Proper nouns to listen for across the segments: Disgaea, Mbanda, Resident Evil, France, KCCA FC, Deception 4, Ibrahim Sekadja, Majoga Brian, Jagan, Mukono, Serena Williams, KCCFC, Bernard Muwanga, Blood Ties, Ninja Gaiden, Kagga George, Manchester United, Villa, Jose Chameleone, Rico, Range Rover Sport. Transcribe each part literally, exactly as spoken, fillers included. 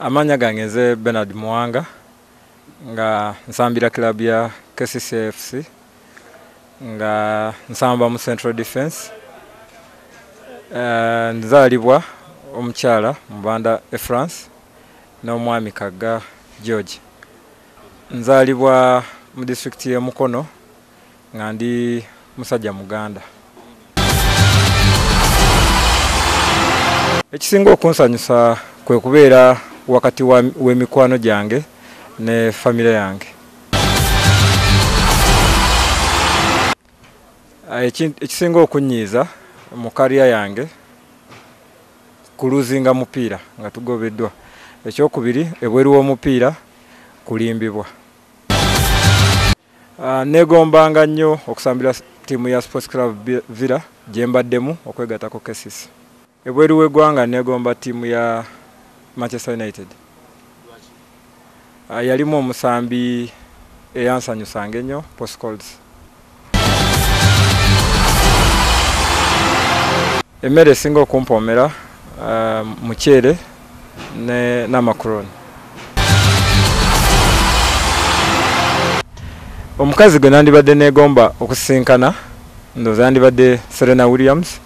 Amanya gangeze Bernard Muwanga nga nsambira club ya K C C F C nga nsamba mu Central Defense. Uh, nzalibwa omukyala Mbanda e France na omwami Kagga George. Nzalibwa mu district ya Mukono nga ndi musajja Muganda. Ekisinga okunsanyusa kwe kubeera wakati wa wemikwano jange ne familia yange. Ekisinga okunyiza mu career yange kuluzinga mupira nga tugobeddwa. Ekyokubiri ebweru w'omupira kulimbibwa. Uh, negombanga nnyo okusambira timu ya Sports Club Villa gye mbaddemu okwegatako K C C. Ebweru w'eggwanga negomba timu ya Manchester United. Uh, yalimu omusambi eyansanyusanga ennyo postcodes. Emmere singa okumpomera uh, mukyere ne n'amakuroni. Omukazi gwe nandibadde negomba okusinkana ndooza yandibadde Serena Williams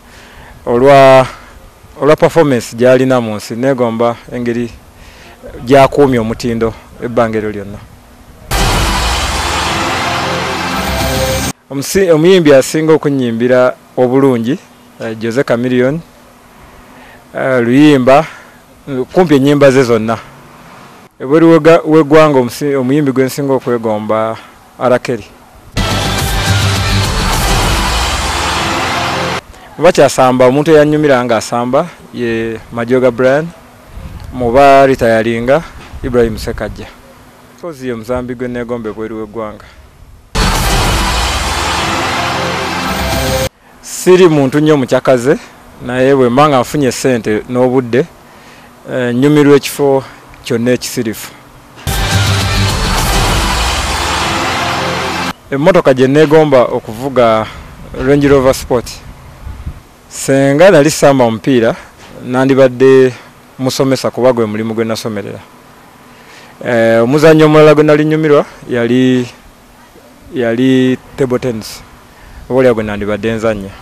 olwa olwa performance gy'alina mu nsi negomba engeri gy'akuumya omutindo ebbanga eryo lyonna. Omuyimbi asinga okunyimbira obulungi uh, Jose Chameleone uh, luyimba kumpi ennyimba ze zonna. Ebweru w'eggwanga omuyimbi gwe nsinga okwegomba Arakeri. Mubacha asamba, omuntu eyanyumiranga asamba ye Majoga Brian, muba retiringa Ibrahim Sekadja. Kozi omuzambi gwe negombe bweru w'eggwanga. Siri muntu nnyo mukyakaze naye bwe manga afunye sente n'obudde eh, nyumirwa ekifo kyonna ekisirifu. Emotoka gye negomba okuvuga Range Rover Sport. Senga nali samba omupiira nandibadde musomesa kuba gwe mulimu gwe nasomerera. Eh omuzannyo omulala gwe nali nyumirwa yali yali table tennis. Obulya gwe nandibadde nzannya.